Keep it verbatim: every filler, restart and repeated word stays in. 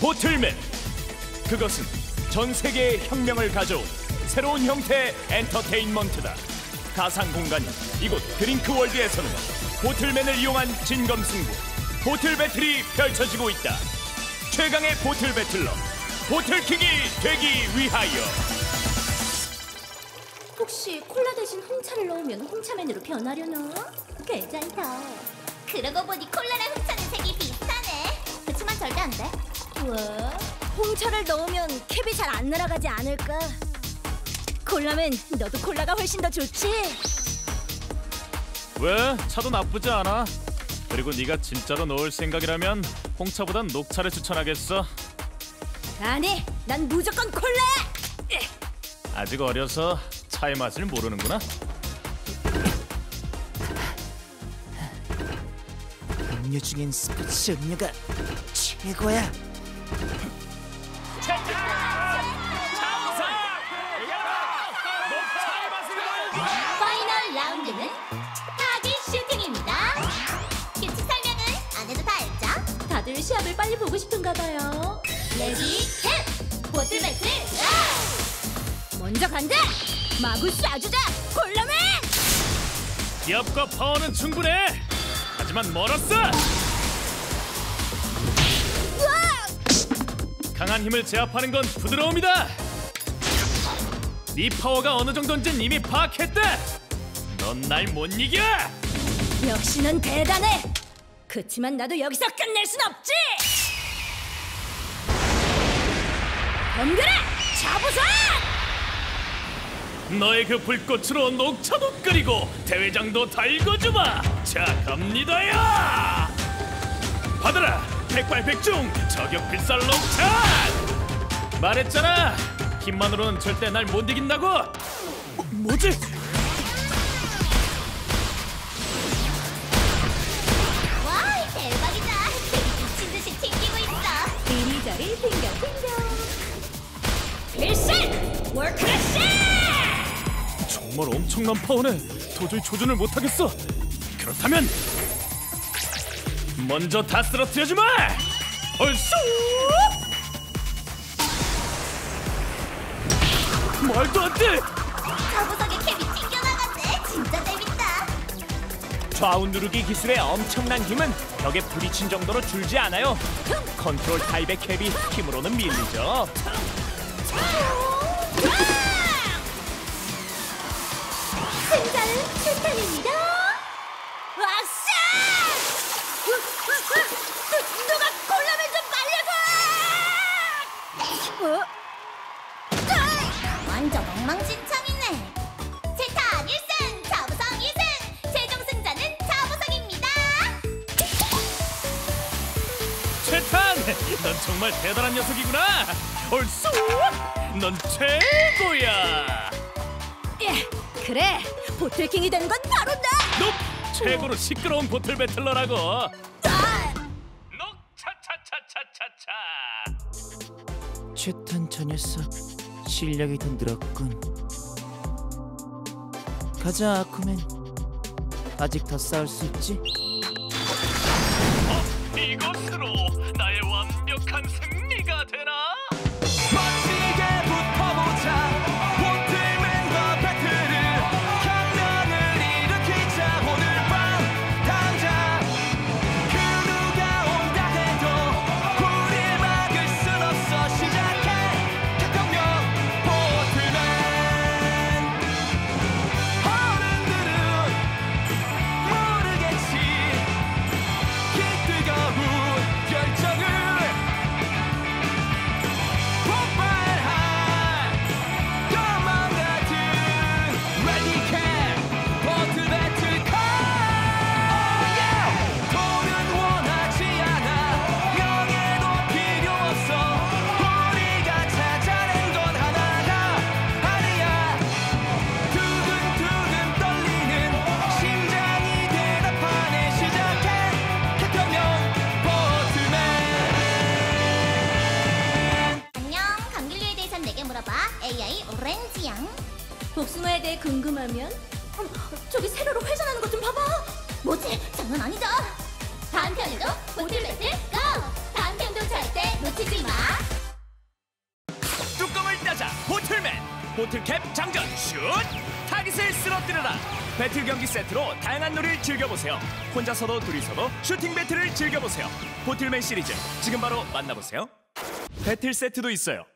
보틀맨. 그것은 전 세계의 혁명을 가져온 새로운 형태의 엔터테인먼트다. 가상 공간인 이곳 드링크월드에서는 보틀맨을 이용한 진검승부 보틀 배틀이 펼쳐지고 있다. 최강의 보틀 배틀러, 보틀킹이 되기 위하여. 혹시 콜라 대신 홍차를 넣으면 홍차맨으로 변하려나? 괜찮다. 그러고 보니 콜라랑 홍차는 색이 비슷하네. 그치만 절대 안 돼. 왜? 홍차를 넣으면 캡이 잘 안 날아가지 않을까? 콜라맨, 너도 콜라가 훨씬 더 좋지? 왜? 차도 나쁘지 않아. 그리고 네가 진짜로 넣을 생각이라면 홍차보단 녹차를 추천하겠어. 아니, 난 무조건 콜라! 아직 어려서 차의 맛을 모르는구나. 음료 중엔 스포츠 음료가 최고야. 파이널 라운드는 타깃 슈팅입니다. 규칙 설명은 안 해도 다 알죠? 다들 시합을 빨리 보고 싶은가 봐요. 레디 캡! 보틀 배틀 고! 먼저 간다! 마구 쏴주자! 콜라맨! 기압과 파워는 충분해! 하지만 멀었어! 강한 힘을 제압하는 건 부드러움이다. 네 파워가 어느 정도인지는 이미 파악했다. 넌 날 못 이겨. 역시 넌 대단해. 그치만 나도 여기서 끝낼 순 없지. 덤벼라! 잡으자! 너의 그 불꽃으로 녹차도 끓이고 대회장도 달궈주마. 자, 갑니다야. 받아라. 백발백중 저격 필살 녹차! 말했잖아! 힘만으로는 절대 날 못 이긴다고! 어, 뭐지? 와, 대박이다! 미친 듯이 튕기고 있어! 이리저리 튕겨튕겨! 필살! 월크래쉬! 정말 엄청난 파워네! 도저히 조준을 못하겠어! 그렇다면! 먼저 다 쓰러뜨려주마! 얼쑤! 말도 안 돼! 저구석에 캡이 튕겨나갔네! 진짜 재밌다! 좌우 누르기 기술의 엄청난 힘은 벽에 부딪힌 정도로 줄지 않아요. 컨트롤 타입의 캡이 힘으로는 밀리죠. 승자는 최탄입니다. 누가 콜라맨 좀 말려봐! 어? 완전 엉망진창이네. 최탄 일 승, 자부성 이 승, 최종 승자는 자부성입니다. 최탄, 넌 정말 대단한 녀석이구나. 얼쑤, 넌 최고야. 예, 그래, 보틀킹이 된 건 바로 나. 높, 최고로 시끄러운 보틀 배틀러라고. 최탄 저 녀석 실력이 더 늘었군. 가자 아쿠맨. 아직 더 싸울 수 있지? 어, 이것으로 나의 완벽한 승리가 되나? 멋지게 붙어보자. 보틀맨과 배틀을 혁명을 일으키자. 오늘 밤 당장 그 누가 온다 해도 우릴 막을 순 없어. 시작. 에이아이 오렌지양. 복숭아에 대해 궁금하면 저기 세로로 회전하는 것 좀 봐봐. 뭐지? 장난 아니다. 다음 편에도 보틀 배틀 고! 다음 편도 절대 놓치지 마. 보틀캡 장전 슛! 타깃을 쓰러뜨려라! 배틀 경기 세트로 다양한 놀이를 즐겨보세요. 혼자서도 둘이서도 슈팅 배틀을 즐겨보세요. 보틀맨 시리즈 지금 바로 만나보세요. 배틀 세트도 있어요.